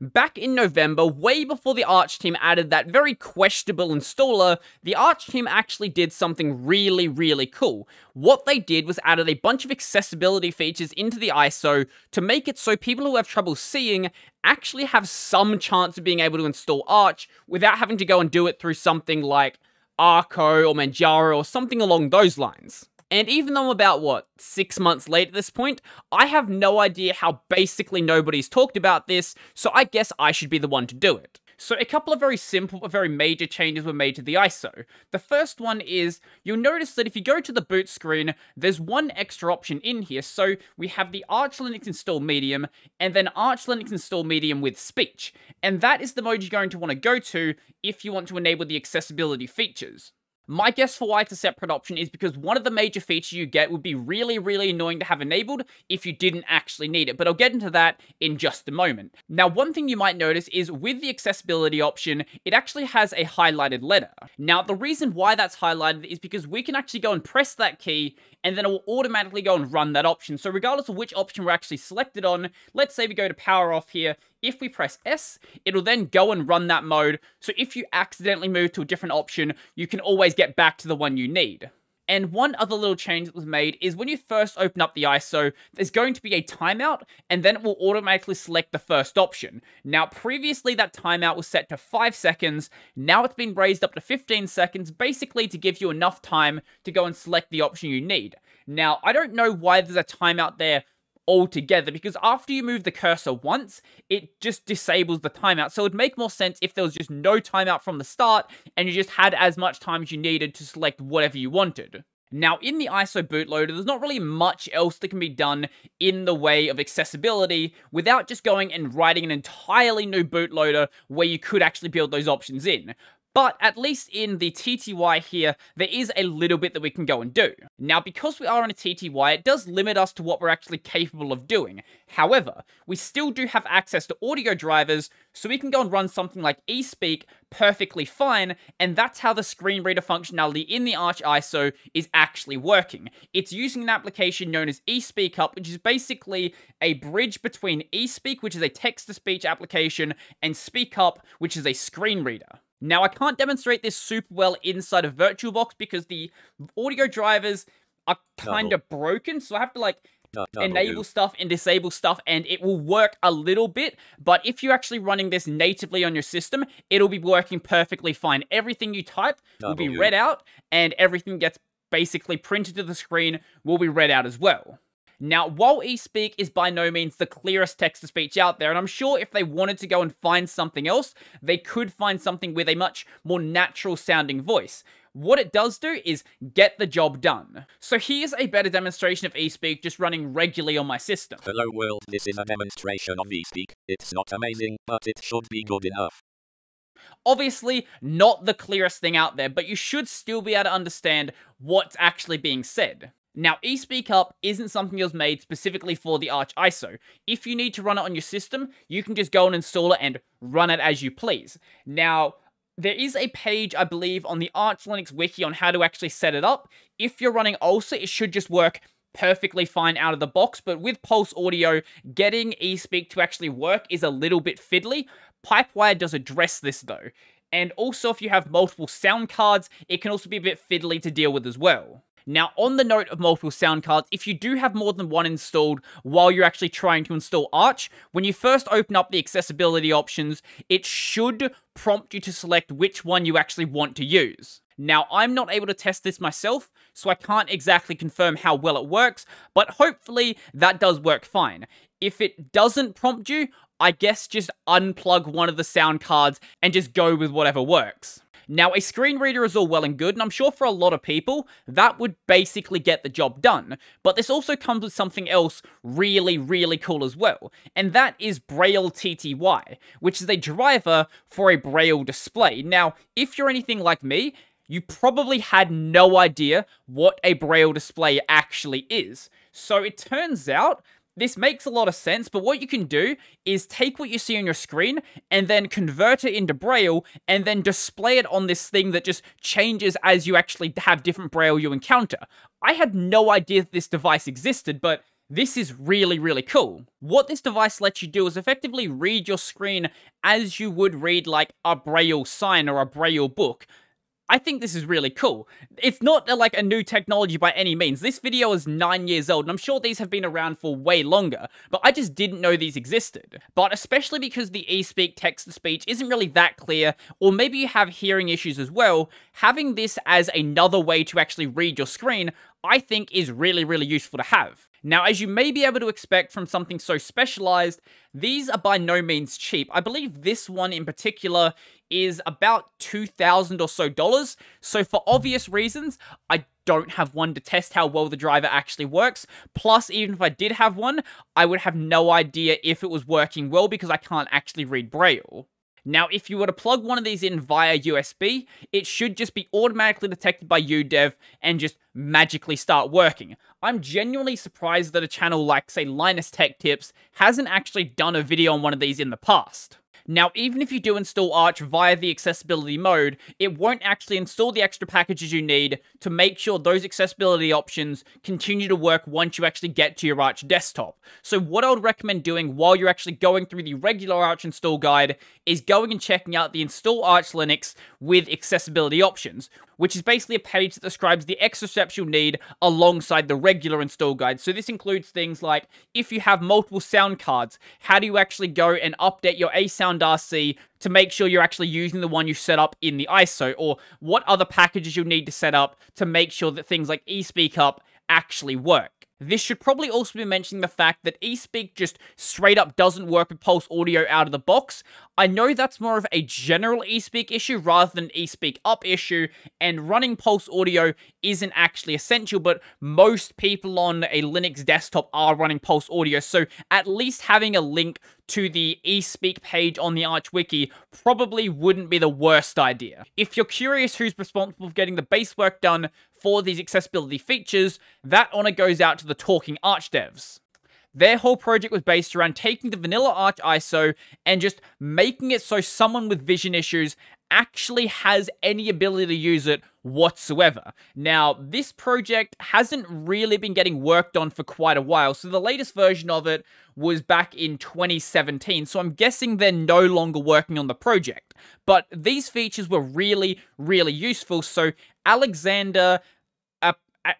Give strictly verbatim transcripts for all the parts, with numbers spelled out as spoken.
Back in November, way before the Arch team added that very questionable installer, the Arch team actually did something really, really cool. What they did was added a bunch of accessibility features into the I S O to make it so people who have trouble seeing actually have some chance of being able to install Arch without having to go and do it through something like Arco or Manjaro or something along those lines. And even though I'm about, what, six months late at this point, I have no idea how basically nobody's talked about this, so I guess I should be the one to do it. So a couple of very simple but very major changes were made to the I S O. The first one is, you'll notice that if you go to the boot screen, there's one extra option in here. So we have the Arch Linux install medium, and then Arch Linux install medium with speech. And that is the mode you're going to want to go to if you want to enable the accessibility features. My guess for why it's a separate option is because one of the major features you get would be really, really annoying to have enabled if you didn't actually need it, but I'll get into that in just a moment. Now, one thing you might notice is with the accessibility option, it actually has a highlighted letter. Now, the reason why that's highlighted is because we can actually go and press that key, and then it will automatically go and run that option. So regardless of which option we're actually selected on, let's say we go to power off here, if we press S, it'll then go and run that mode, so if you accidentally move to a different option, you can always get back to the one you need. And one other little change that was made is when you first open up the I S O, there's going to be a timeout, and then it will automatically select the first option. Now, previously that timeout was set to five seconds, now it's been raised up to fifteen seconds, basically to give you enough time to go and select the option you need. Now, I don't know why there's a timeout there altogether, because after you move the cursor once, it just disables the timeout. So it would make more sense if there was just no timeout from the start, and you just had as much time as you needed to select whatever you wanted. Now, in the I S O bootloader, there's not really much else that can be done in the way of accessibility without just going and writing an entirely new bootloader where you could actually build those options in. But at least in the T T Y here, there is a little bit that we can go and do. Now, because we are on a T T Y, it does limit us to what we're actually capable of doing. However, we still do have access to audio drivers, so we can go and run something like eSpeak perfectly fine, and that's how the screen reader functionality in the Arch I S O is actually working. It's using an application known as eSpeakUp, which is basically a bridge between eSpeak, which is a text-to-speech application, and SpeakUp, which is a screen reader. Now, I can't demonstrate this super well inside of VirtualBox because the audio drivers are kind of broken, so I have to, like, enable stuff and disable stuff, and it will work a little bit, but if you're actually running this natively on your system, it'll be working perfectly fine. Everything you type will be read out, and everything gets basically printed to the screen will be read out as well. Now, while eSpeak is by no means the clearest text-to-speech out there, and I'm sure if they wanted to go and find something else, they could find something with a much more natural-sounding voice. What it does do is get the job done. So here's a better demonstration of eSpeak just running regularly on my system. Hello world, this is a demonstration of eSpeak. It's not amazing, but it should be good enough. Obviously, not the clearest thing out there, but you should still be able to understand what's actually being said. Now, eSpeakUp isn't something that was made specifically for the Arch I S O. If you need to run it on your system, you can just go and install it and run it as you please. Now, there is a page, I believe, on the Arch Linux wiki on how to actually set it up. If you're running ALSA, it should just work perfectly fine out of the box, but with Pulse Audio, getting eSpeak to actually work is a little bit fiddly. Pipewire does address this, though. And also, if you have multiple sound cards, it can also be a bit fiddly to deal with as well. Now, on the note of multiple sound cards, if you do have more than one installed while you're actually trying to install Arch, when you first open up the accessibility options, it should prompt you to select which one you actually want to use. Now, I'm not able to test this myself, so I can't exactly confirm how well it works, but hopefully that does work fine. If it doesn't prompt you, I guess just unplug one of the sound cards and just go with whatever works. Now, a screen reader is all well and good, and I'm sure for a lot of people, that would basically get the job done. But this also comes with something else really, really cool as well, and that is Braille T T Y, which is a driver for a Braille display. Now, if you're anything like me, you probably had no idea what a Braille display actually is. So it turns out this makes a lot of sense, but what you can do is take what you see on your screen and then convert it into Braille and then display it on this thing that just changes as you actually have different Braille you encounter. I had no idea that this device existed, but This is really, really cool. What this device lets you do is effectively read your screen as you would read like a Braille sign or a Braille book. I think this is really cool. It's not like a new technology by any means. This video is nine years old, and I'm sure these have been around for way longer, but I just didn't know these existed. But especially because the eSpeak text-to-speech isn't really that clear, or maybe you have hearing issues as well, having this as another way to actually read your screen, I think is really, really useful to have. Now, as you may be able to expect from something so specialized, these are by no means cheap. I believe this one in particular is about two thousand dollars or so dollars. So for obvious reasons, I don't have one to test how well the driver actually works. Plus, even if I did have one, I would have no idea if it was working well because I can't actually read Braille. Now, if you were to plug one of these in via U S B, it should just be automatically detected by UDev and just magically start working. I'm genuinely surprised that a channel like, say, Linus Tech Tips hasn't actually done a video on one of these in the past. Now, even if you do install Arch via the accessibility mode, it won't actually install the extra packages you need to make sure those accessibility options continue to work once you actually get to your Arch desktop. So what I would recommend doing while you're actually going through the regular Arch install guide is going and checking out the Install Arch Linux with Accessibility Options, which is basically a page that describes the extra steps you'll need alongside the regular install guide. So this includes things like, if you have multiple sound cards, how do you actually go and update your ASound R C to make sure you're actually using the one you set up in the I S O, or what other packages you'll need to set up to make sure that things like eSpeakUp actually work. This should probably also be mentioning the fact that eSpeak just straight up doesn't work with Pulse Audio out of the box. I know that's more of a general eSpeak issue rather than an eSpeakUp issue, and running Pulse Audio isn't actually essential, but most people on a Linux desktop are running Pulse Audio, so at least having a link to the eSpeak page on the Arch Wiki probably wouldn't be the worst idea. If you're curious who's responsible for getting the base work done for these accessibility features, that honor goes out to the Talking Arch devs. Their whole project was based around taking the vanilla Arch I S O and just making it so someone with vision issues actually has any ability to use it whatsoever. Now, this project hasn't really been getting worked on for quite a while, so the latest version of it was back in twenty seventeen, so I'm guessing they're no longer working on the project. But these features were really, really useful, so Alexander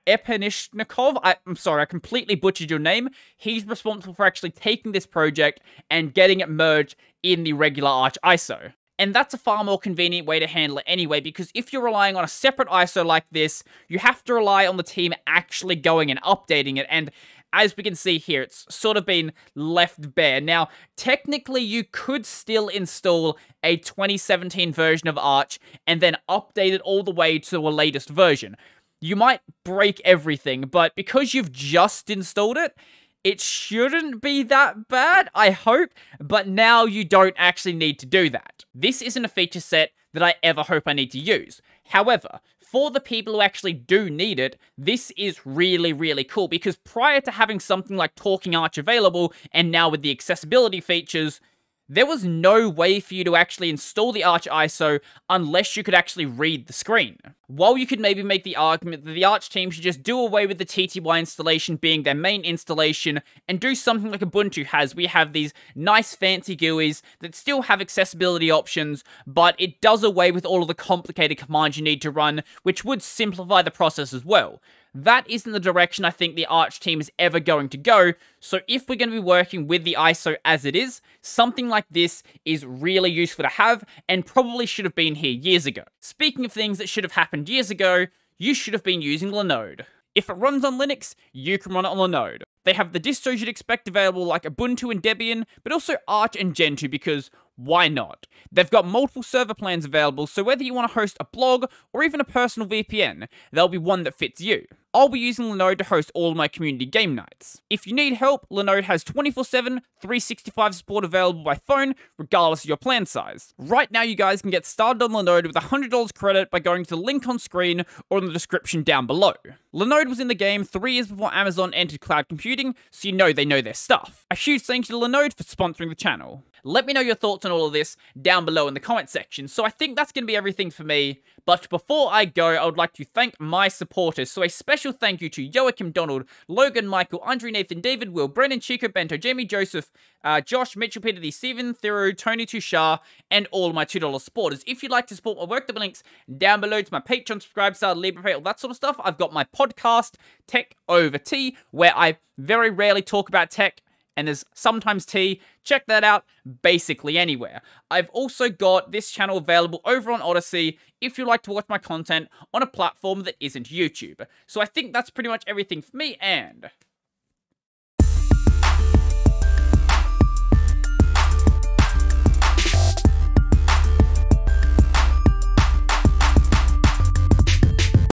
Epenishnikov, I, I'm sorry, I completely butchered your name. He's responsible for actually taking this project and getting it merged in the regular Arch I S O. And that's a far more convenient way to handle it anyway, because if you're relying on a separate I S O like this, you have to rely on the team actually going and updating it. And as we can see here, it's sort of been left bare. Now, technically, you could still install a twenty seventeen version of Arch and then update it all the way to the latest version. You might break everything, but because you've just installed it, it shouldn't be that bad, I hope, but now you don't actually need to do that. This isn't a feature set that I ever hope I need to use. However, for the people who actually do need it, this is really, really cool, because prior to having something like Talking Arch available, and now with the accessibility features, there was no way for you to actually install the Arch I S O unless you could actually read the screen. While you could maybe make the argument that the Arch team should just do away with the T T Y installation being their main installation and do something like Ubuntu has, we have these nice fancy G U Is that still have accessibility options, but it does away with all of the complicated commands you need to run, which would simplify the process as well. That isn't the direction I think the Arch team is ever going to go, so if we're going to be working with the I S O as it is, something like this is really useful to have and probably should have been here years ago. Speaking of things that should have happened years ago, you should have been using Linode. If it runs on Linux, you can run it on Linode. They have the distros you'd expect available like Ubuntu and Debian, but also Arch and Gentoo, because why not? They've got multiple server plans available, so whether you want to host a blog or even a personal V P N, there'll be one that fits you. I'll be using Linode to host all of my community game nights. If you need help, Linode has twenty-four seven, three sixty-five support available by phone, regardless of your plan size. Right now, you guys can get started on Linode with one hundred dollars credit by going to the link on screen or in the description down below. Linode was in the game three years before Amazon entered cloud computing, so you know they know their stuff. A huge thank you to Linode for sponsoring the channel. Let me know your thoughts on all of this down below in the comment section. So I think that's going to be everything for me, but before I go, I would like to thank my supporters, so a special Special thank you to Joachim Donald, Logan Michael, Andre Nathan, David Will, Brennan Chico Bento, Jamie Joseph, uh, Josh, Mitchell Peter D, Stephen Thoreau, Tony Tushar, and all of my two dollar supporters. If you'd like to support my work, the links down below to my Patreon, subscribe, style, LibrePay, all that sort of stuff. I've got my podcast, Tech Over Tea, where I very rarely talk about tech, and there's sometimes tea. Check that out basically anywhere. I've also got this channel available over on Odyssey if you like to watch my content on a platform that isn't YouTube. So I think that's pretty much everything for me, and